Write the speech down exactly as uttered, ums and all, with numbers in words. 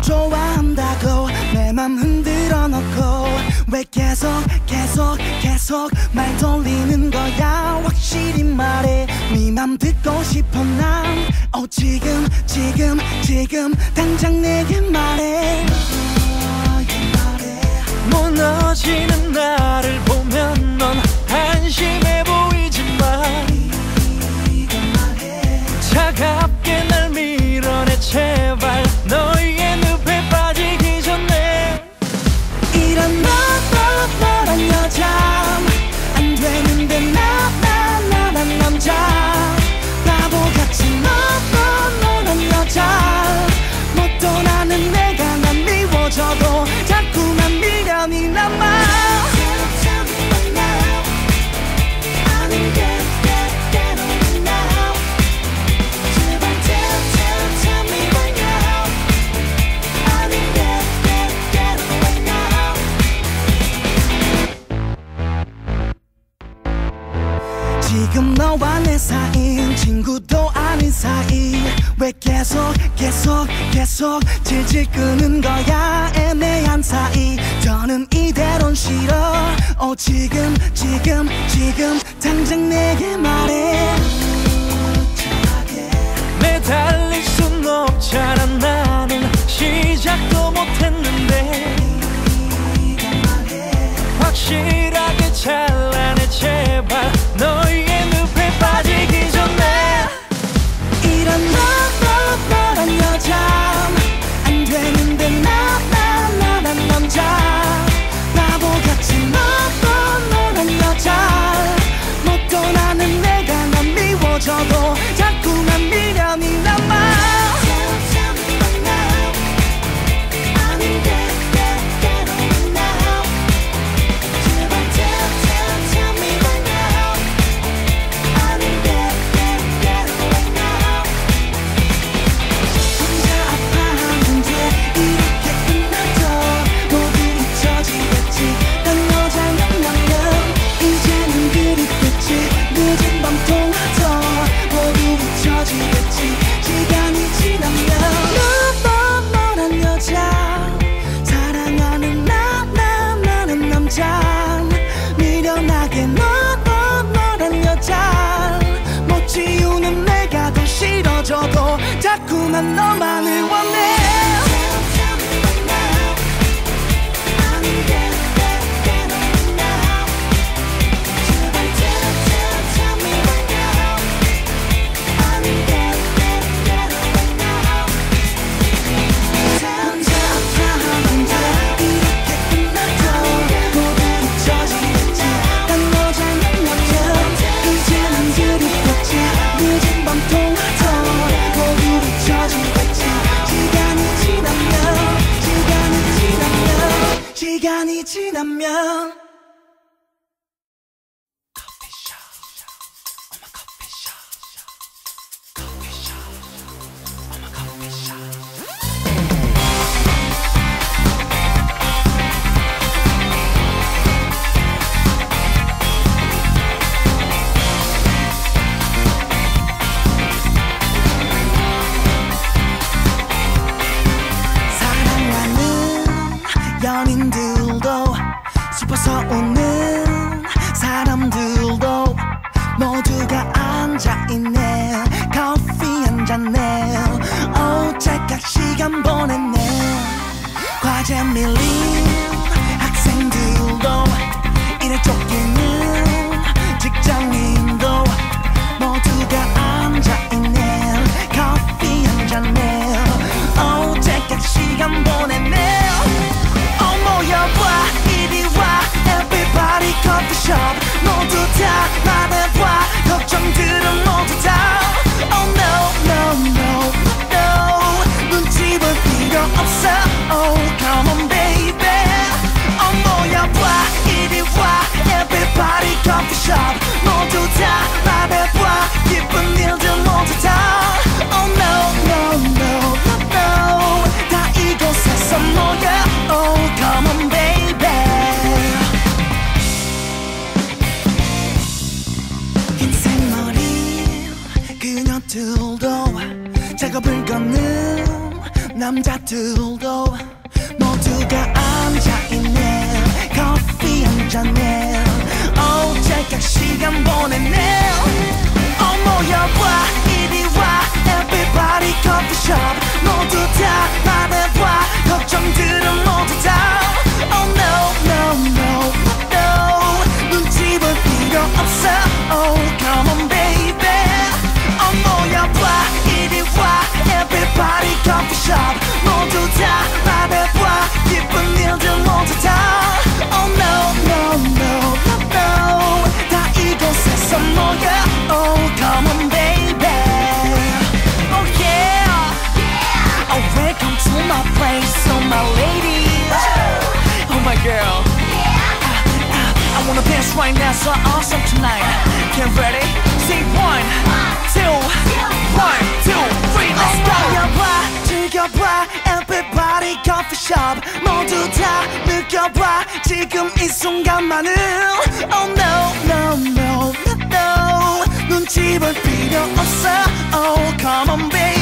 널 좋아한다고 내 맘 흔들어 놓고 왜 계속 계속 계속 말 돌리는 거야. 확실히 말해 네 맘 듣고 싶어 난. 어 지금 지금 지금 당장 내게 말해. 무너지는 나를 보면 넌 한심해 보이지만 차갑게 날 밀어내. 제발 너의 늪에 빠지기 전에. 이런 너 너 너란 여자 안 되는데 나 나 나란 남자 바보같이 너 너 너란 여자 못 떠나는 내가 난 미워져도 자꾸만 미련이 남아. 지금 너와 내 사이인 친구도 아닌 사이 왜 계속 계속 계속 질질 끄는 거야. 애매한 사이 더는 이대론 싫어. 어 지금 지금 지금 당장 내게 말해. 매달릴 순 없잖아. 나는 시작도 못했는데 확실하게 잘라내. 제발 너의 늪에 빠지기 전에. 이런 너, 너, 너란 여자 안 되는데 나, 나, 나란 남자 바보같이 너, 너, 너란 여자 못 떠나는 내가 난 미워져도 자꾸만 미련이 남아. 자꾸만 너만을 원해. 시간이 지나면 Coffee Shop, oh my Coffee Shop, Coffee Shop, oh my Coffee Shop. 연인들도 슬퍼서 우는 사람들도 모두가 앉아있네. 커피 한잔해. 오 찰칵 시간 보냈네. 과제 밀린 학생들도 일에 쫓기는 직장인도 모두가 앉아있네. 커피 한잔해. 오 찰칵 시간 보냈네. 모여봐 이리 와 everybody coffee shop. 모두 다 말해봐 걱정들은 모두 다. Oh no no no no 눈치 볼 필요 없어. Oh come on baby. Oh 모여봐 이리 와 everybody coffee shop. 모두 다 말해봐 기쁜 일들 모두 다. Oh no no no no 다 이곳에서 모여. Oh come on baby. 인생머리 그녀들도 작업을 걷는 남자들도 모두가 앉아있네. 커피 한잔해. 어우 잘깍 시간 보내네. 어 모여봐 이리와 everybody coffee shop. 모두 다 말해봐 걱정들은 모두 다. Oh no no no no 눈치 볼 필요 없어. Oh come on baby. 어 모여봐 이리와 everybody coffee shop. 모두 다 말해봐 기쁜 일들 모두 다. Oh no no no no 다 이곳에서 모여. Oh come on baby. Oh yeah, yeah. Oh welcome to my place. Oh my ladies. Woo! Oh my girl. Yeah. I, I, I wanna dance right now, so awesome tonight. Get ready. Say one, two, one, two, three. Let's go. 모여봐, 즐겨봐, everybody coffee shop. 모두 다 느껴봐 지금 이 순간만을. Oh no no no no. 눈치 볼 필요 없어. Oh come on baby.